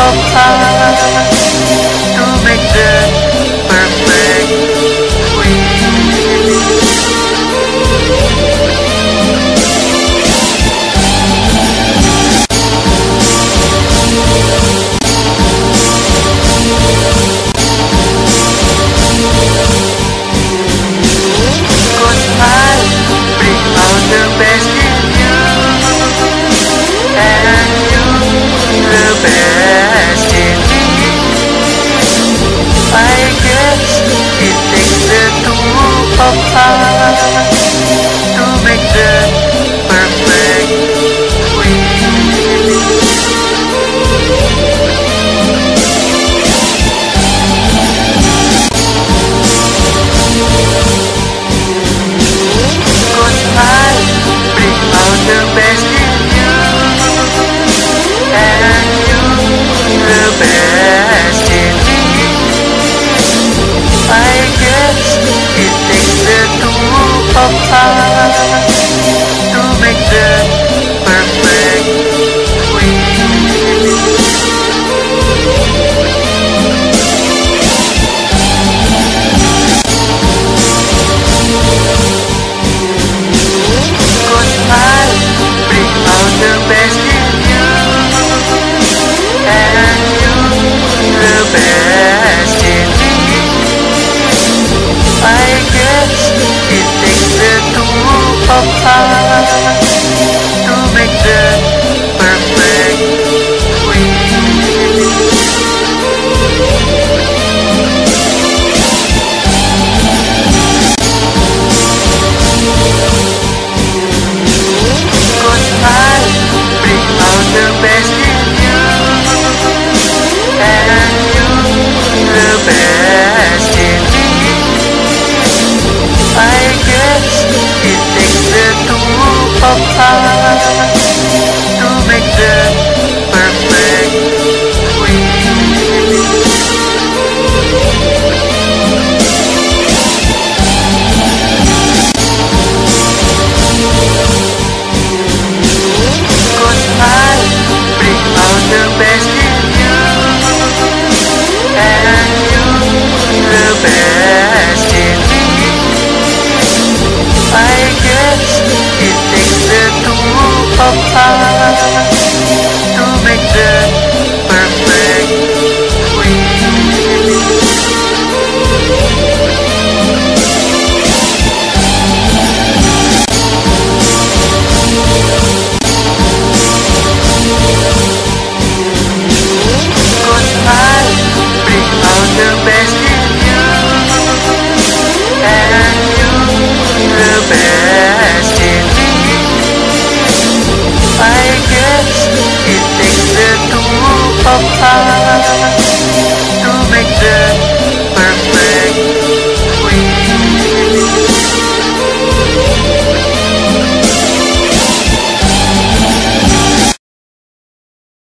of time.